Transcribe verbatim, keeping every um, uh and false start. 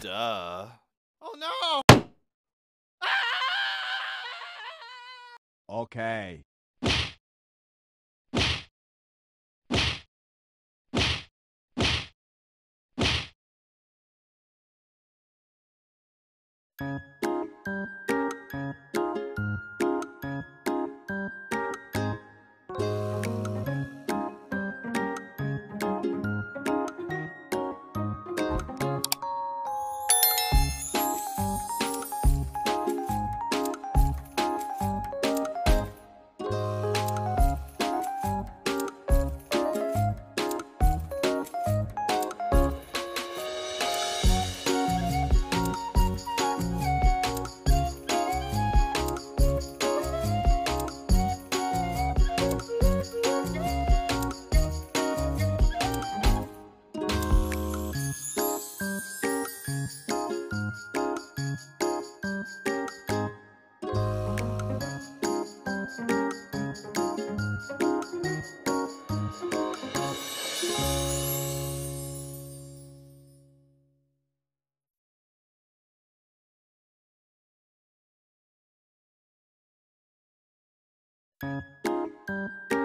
Duh. Oh no! Okay. Thank you.